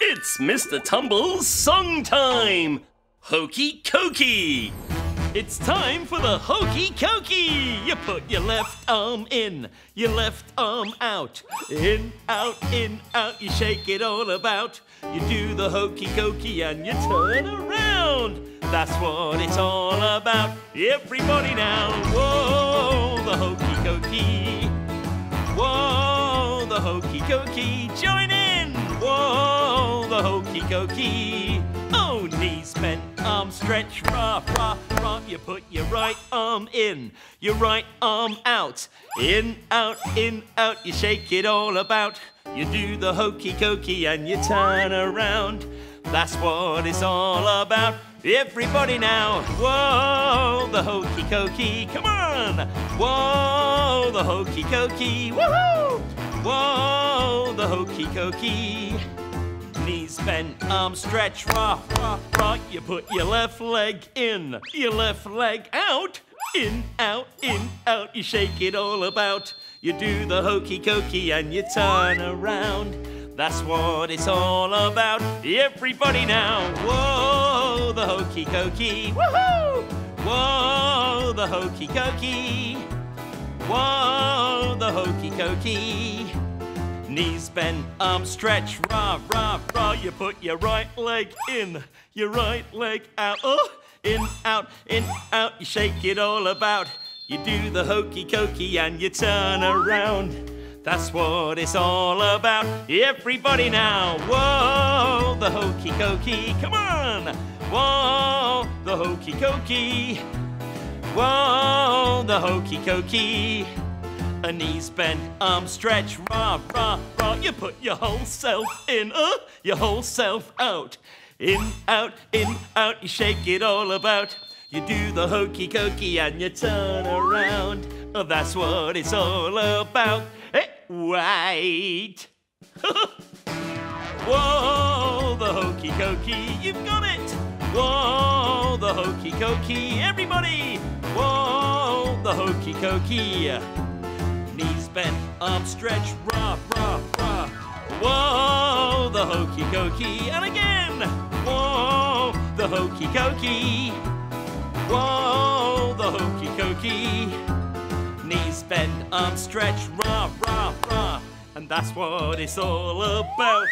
It's Mr. Tumble's song time! Hokey Cokey! It's time for the Hokey Cokey! You put your left arm in, your left arm out. In, out, you shake it all about. You do the Hokey Cokey and you turn around. That's what it's all about. Everybody now, whoa, the Hokey Cokey. Whoa, the Hokey Cokey, join in. Whoa, the Hokey Cokey. Oh, knees bent, arms stretch, rah, rah, rah. You put your right arm in, your right arm out. In, out, you shake it all about. You do the Hokey Cokey and you turn around. That's what it's all about. Everybody now, whoa, the Hokey Cokey, come on! Whoa, the Hokey Cokey, woohoo! Whoa, the Hokey Cokey. Knees bent, arms stretch, rah, rah, rah. You put your left leg in, your left leg out. In, out, you shake it all about. You do the Hokey Cokey and you turn around. That's what it's all about. Everybody now, whoa, the Hokey Cokey, woohoo! Whoa, the Hokey Cokey, whoa, the Hokey Cokey. Knees bent, arms stretch, rah, rah, rah. You put your right leg in, your right leg out. Oh, in, out, you shake it all about. You do the Hokey Cokey and you turn around. That's what it's all about. Everybody now, whoa, the Hokey Cokey, come on! Whoa, the Hokey Cokey, whoa, the Hokey Cokey. A knees bent, arms stretch, rah, rah, rah. You put your whole self in, your whole self out. In, out, you shake it all about. You do the Hokey Cokey and you turn around. That's what it's all about. Hey, wait! Whoa, the Hokey Cokey, you've got it! Whoa, the Hokey Cokey, everybody! Whoa, the Hokey Cokey. Knees bent, arms stretch, rah, rah, rah. Whoa, the Hokey Cokey, and again! Whoa, the Hokey Cokey. Whoa, the Hokey Cokey. Knees bend, arms stretch, rah, rah, rah. And that's what it's all about.